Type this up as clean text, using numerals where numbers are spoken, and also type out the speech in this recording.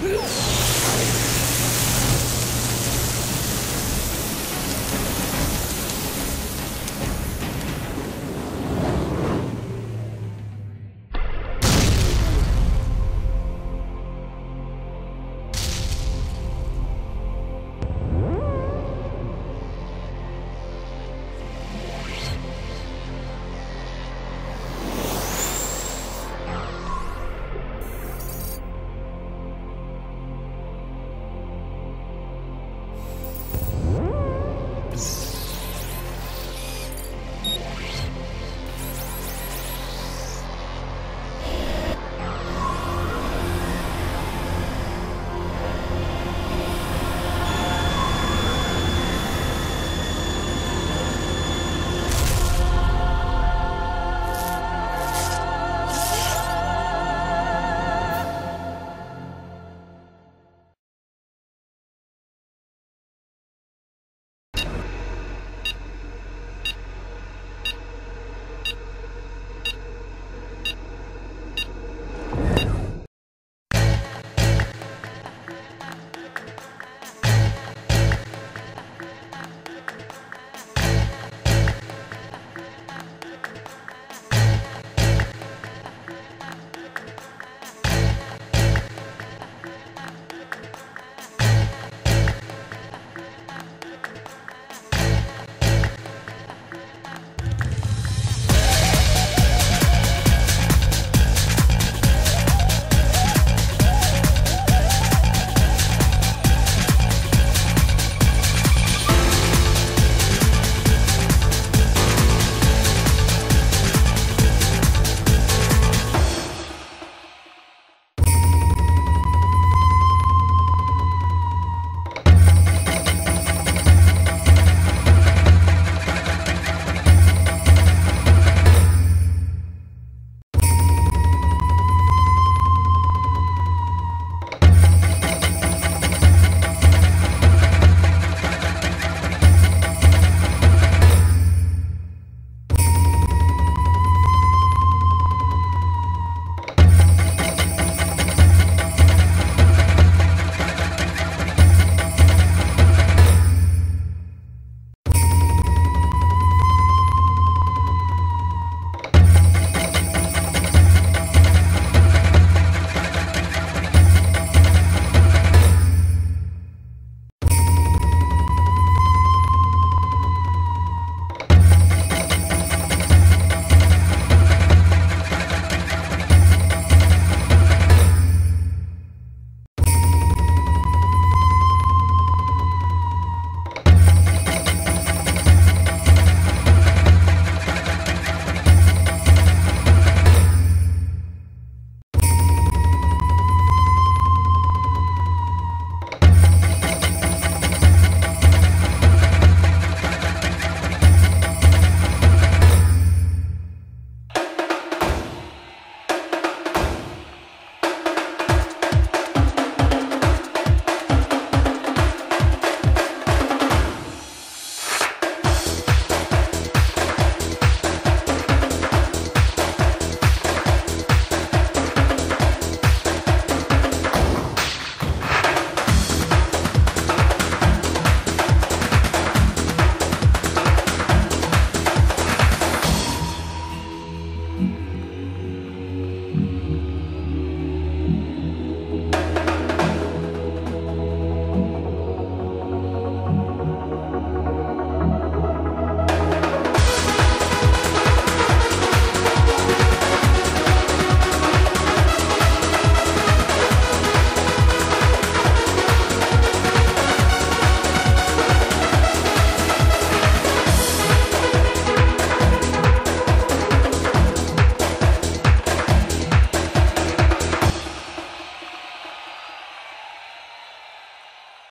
Wheels!